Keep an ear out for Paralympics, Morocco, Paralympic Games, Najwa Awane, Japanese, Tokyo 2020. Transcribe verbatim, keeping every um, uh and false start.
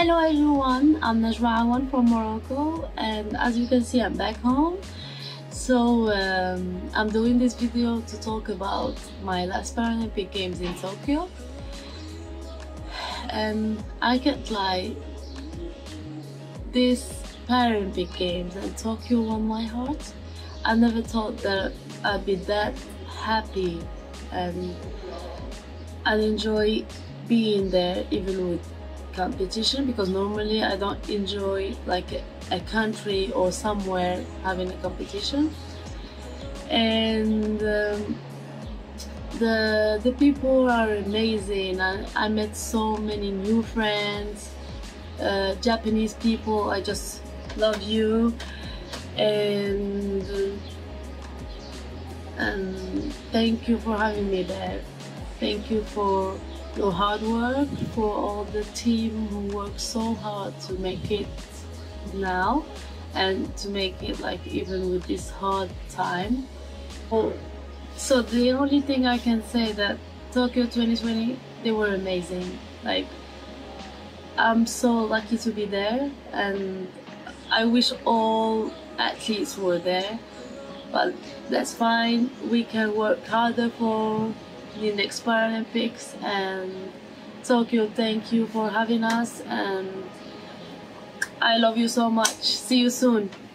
Hello everyone, I'm Najwa Awane from Morocco, and as you can see I'm back home. So um, I'm doing this video to talk about my last Paralympic Games in Tokyo. And I can't lie, these Paralympic Games in Tokyo won my heart. I never thought that I'd be that happy and I'd enjoy being there even with competition, because normally I don't enjoy like a, a country or somewhere having a competition. And um, the the people are amazing. I, I met so many new friends, uh, Japanese people. I just love you, and and thank you for having me there. Thank you for your hard work, for all the team who worked so hard to make it now and to make it like even with this hard time. Oh, so the only thing I can say that Tokyo twenty twenty, they were amazing. Like, I'm so lucky to be there, and I wish all athletes were there, but that's fine. We can work harder for the next Paralympics. And Tokyo, thank you for having us, and I love you so much. See you soon.